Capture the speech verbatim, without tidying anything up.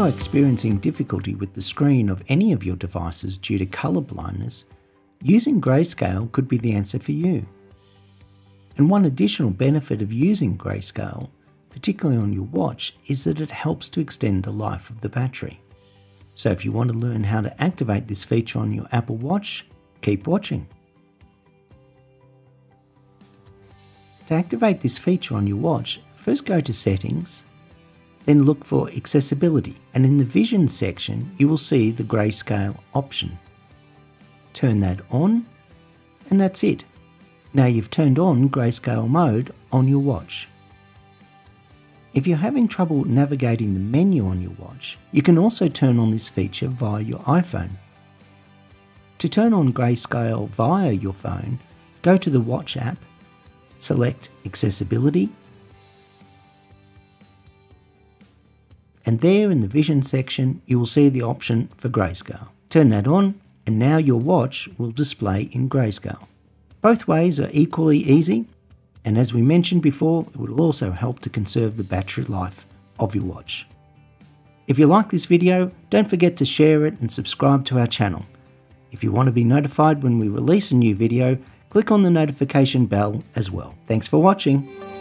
you are experiencing difficulty with the screen of any of your devices due to color blindness, using Grayscale could be the answer for you. And one additional benefit of using Grayscale, particularly on your watch, is that it helps to extend the life of the battery. So if you want to learn how to activate this feature on your Apple Watch, keep watching. To activate this feature on your watch, first go to Settings, then look for Accessibility, and in the Vision section you will see the Grayscale option. Turn that on, and that's it. Now you've turned on Grayscale mode on your watch. If you're having trouble navigating the menu on your watch, you can also turn on this feature via your iPhone. To turn on Grayscale via your phone, go to the Watch app, select Accessibility, and there in the Vision section you will see the option for Grayscale. Turn that on, and now your watch will display in Grayscale. Both ways are equally easy, and as we mentioned before, it will also help to conserve the battery life of your watch. If you like this video, don't forget to share it and subscribe to our channel. If you want to be notified when we release a new video, click on the notification bell as well. Thanks for watching.